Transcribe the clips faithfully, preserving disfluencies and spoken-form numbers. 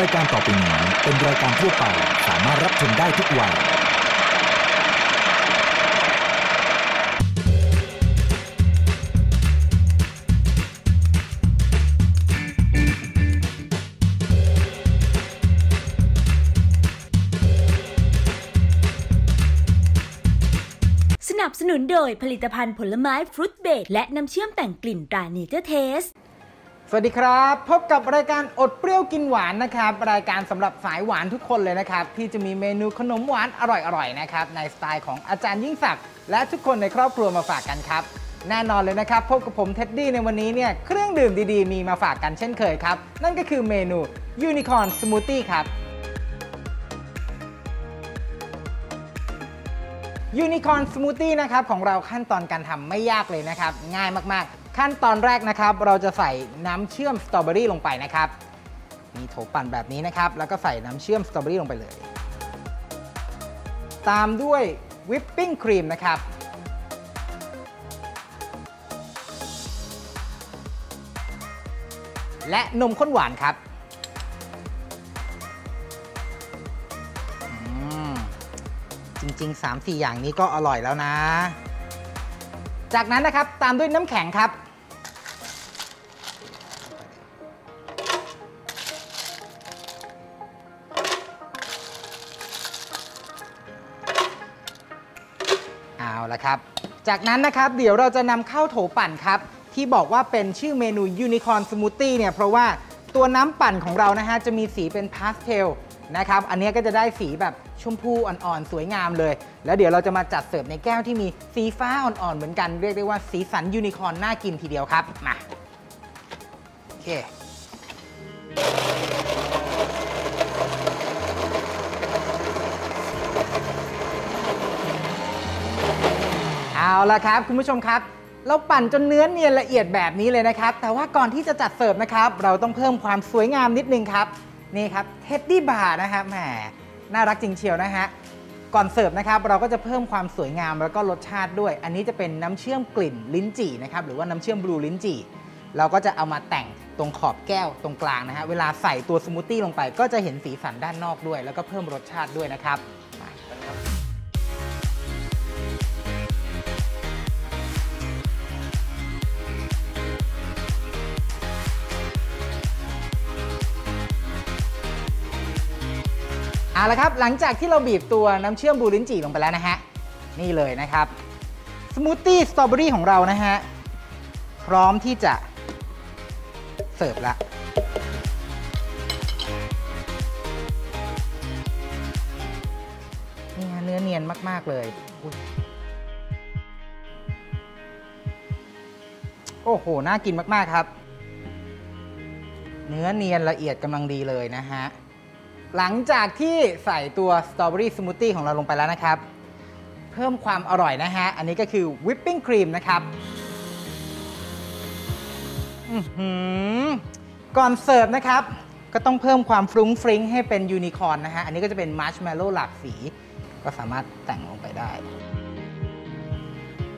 รายการต่อไปนี้เป็นรายการทั่วไปสามารถรับชมได้ทุกวัยสนับสนุนโดยผลิตภัณฑ์ผลไม้ฟรุตเบรดและน้ำเชื่อมแต่งกลิ่นตราเนเจอร์เทสสวัสดีครับพบกับรายการอดเปรี้ยวกินหวานนะครับรายการสำหรับสายหวานทุกคนเลยนะครับที่จะมีเมนูขนมหวานอร่อยๆนะครับในสไตล์ของอาจารย์ยิ่งศักดิ์และทุกคนในครอบครัวมาฝากกันครับแน่นอนเลยนะครับพบกับผมเท็ดดี้ในวันนี้เนี่ยเครื่องดื่มดีๆมีมาฝากกันเช่นเคยครับนั่นก็คือเมนูยูนิคอร์นสมูทตี้ครับยูนิคอร์นสมูทตี้นะครับของเราขั้นตอนการทำไม่ยากเลยนะครับง่ายมากๆขั้นตอนแรกนะครับเราจะใส่น้ำเชื่อมสตรอเบอรี่ลงไปนะครับมีโถปั่นแบบนี้นะครับแล้วก็ใส่น้ำเชื่อมสตรอเบอรี่ลงไปเลยตามด้วยวิปปิ้งครีมนะครับและนมข้นหวานครับจริงๆ สามสี่ อย่างนี้ก็อร่อยแล้วนะจากนั้นนะครับตามด้วยน้ำแข็งครับเอาละครับจากนั้นนะครับเดี๋ยวเราจะนำข้าวโถปั่นครับที่บอกว่าเป็นชื่อเมนูยูนิคอร์นสมูทตี้เนี่ยเพราะว่าตัวน้ำปั่นของเรานะฮะจะมีสีเป็นพาสเทลนะครับอันนี้ก็จะได้สีแบบชมพูอ่อนๆสวยงามเลยแล้วเดี๋ยวเราจะมาจัดเสิร์ฟในแก้วที่มีสีฟ้าอ่อนๆเหมือนกันเรียกได้ว่าสีสันยูนิคอร์นน่ากินทีเดียวครับมาโอเคเอาละครับคุณผู้ชมครับเราปั่นจนเนื้อเนียนละเอียดแบบนี้เลยนะครับแต่ว่าก่อนที่จะจัดเสิร์ฟนะครับเราต้องเพิ่มความสวยงามนิดนึงครับนี่ครับเท็ดดี้บาร์นะครับแหมน่ารักจริงเชียวนะฮะก่อนเสิร์ฟนะครับเราก็จะเพิ่มความสวยงามแล้วก็รสชาติด้วยอันนี้จะเป็นน้ำเชื่อมกลิ่นลิ้นจี่นะครับหรือว่าน้ำเชื่อมบลูลิ้นจี่เราก็จะเอามาแต่งตรงขอบแก้วตรงกลางนะฮะเวลาใส่ตัวสมูทตี้ลงไปก็จะเห็นสีสันด้านนอกด้วยแล้วก็เพิ่มรสชาติด้วยนะครับเอาละครับหลังจากที่เราบีบตัวน้ำเชื่อมบลูลิ้นจี่ลงไปแล้วนะฮะนี่เลยนะครับสมูทตี้สตรอเบอรี่ของเรานะฮะพร้อมที่จะเสิร์ฟละนี่ฮะเนื้อเนียนมากๆเลยโอ้โหน่ากินมากๆครับเนื้อเนียนละเอียดกำลังดีเลยนะฮะหลังจากที่ใส่ตัวสตรอเบอรี่สมูทตี้ของเราลงไปแล้วนะครับเพิ่มความอร่อยนะฮะอันนี้ก็คือวิปปิ้งครีมนะครับก่อนเสิร์ฟนะครับก็ต้องเพิ่มความฟรุ้งฟริ้งให้เป็นยูนิคอร์นนะฮะอันนี้ก็จะเป็นมัชเมลโล่หลากสีก็สามารถแต่งลงไปได้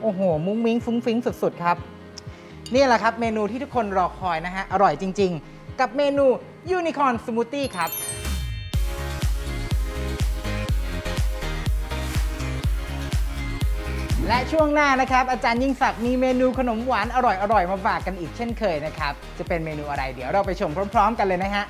โอ้โหมุ้งมิ้งฟรุ้งฟริ้งสุดๆครับนี่แหละครับเมนูที่ทุกคนรอคอยนะฮะอร่อยจริงๆกับเมนูยูนิคอร์นสมูทตี้ครับและช่วงหน้านะครับอาจารย์ยิ่งศักดิ์มีเมนูขนมหวานอร่อยๆมาฝากกันอีกเช่นเคยนะครับจะเป็นเมนูอะไรเดี๋ยวเราไปชมพร้อมๆกันเลยนะฮะ